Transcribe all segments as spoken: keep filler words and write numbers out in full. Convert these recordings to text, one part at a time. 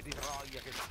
figlio di troia che c'è.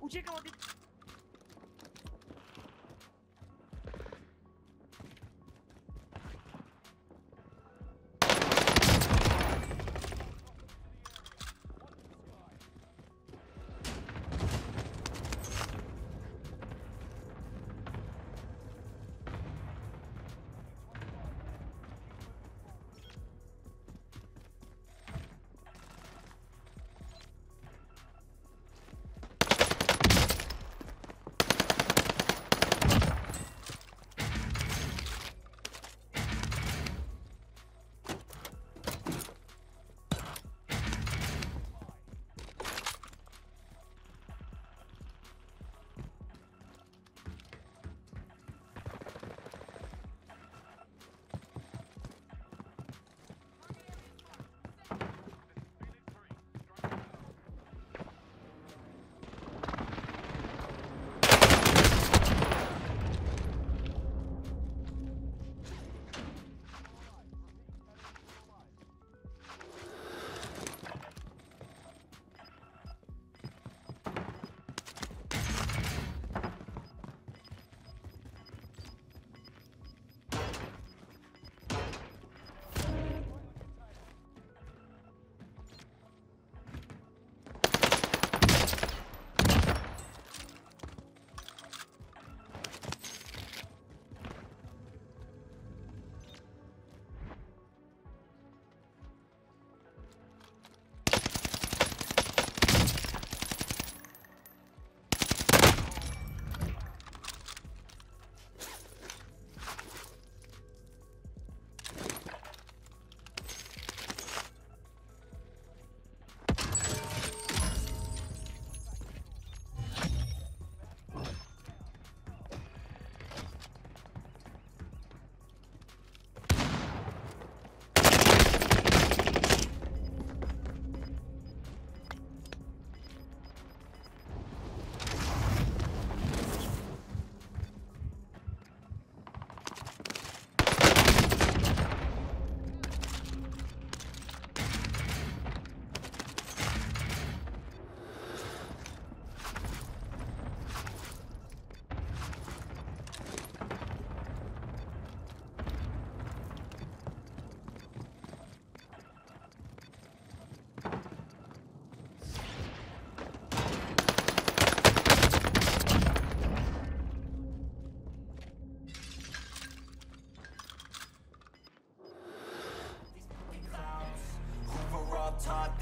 Uciekał od...